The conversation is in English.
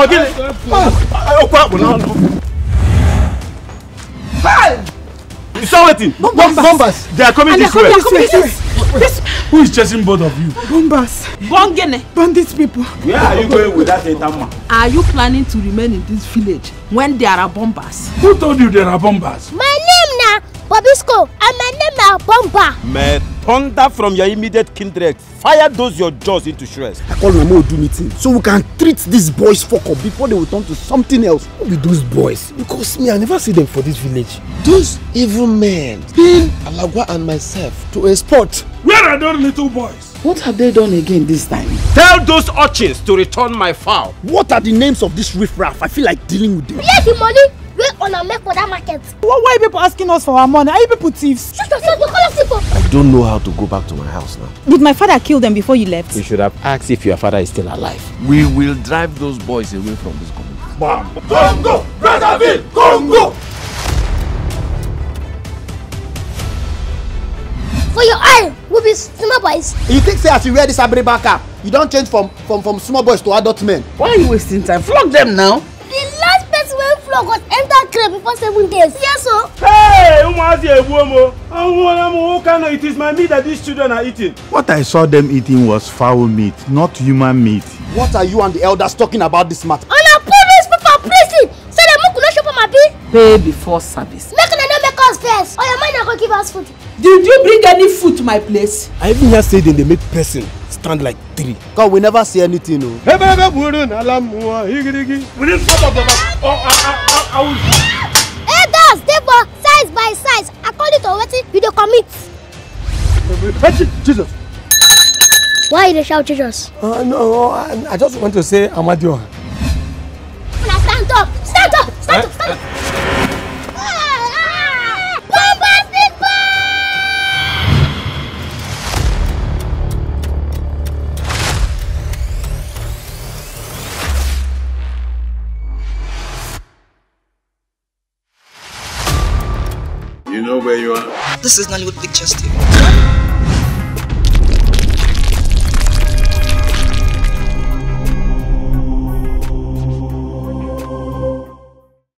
You saw it? Bombas. They are coming this way. Who is chasing both of you? Bombas. Bongene. Bandits people. Where are you going with that etama? Are you planning to remain in this village when there are bombas? Who told you there are bombas? My name na Bobisco and my name na Bomba. May thunder from your immediate kindred fire those your jaws into shreds. I call Mama Odu meeting so we can treat these boys fuck up before they will turn to something else. Who be those boys? Because me, I never see them for this village. Those evil men pin Alagwa and myself to a spot. Where are those little boys? What have they done again this time? Tell those urchins to return my fowl. What are the names of this riffraff? I feel like dealing with them. Where's the money? We're on a make for that market. Why are people asking us for our money? Are you people thieves? Shoot yourself, call us people. I don't know how to go back to my house now. Did my father kill them before you left? You should have asked if your father is still alive. We will drive those boys away from this community. Bam! Congo! Brazzaville! Congo! For your eye, we'll be small boys. You think, say, as you wear this abriba cap, you don't change from small boys to adult men. Why are you wasting time? Flog them now. The last person will flog was enter crib before 7 days. Yes, sir. Hey, it is my meat that these children are eating. What I saw them eating was fowl meat, not human meat. What are you and the elders talking about this matter? On our police people, please, so they could not shop on my pay. Pay before service. Make them not make us first. Or your mind not going to give us food. Did you bring any food to my place? I even hear say they make person stand like three. Cause we never see anything. No. Hey guys, they were size by size. According to what you do commit. Jesus. Why you shout Jesus? No, I just want to say Amadio. Stand up! Stand up! Stand up! Stand up! You know where you are? This is Nollywood Pictures TV.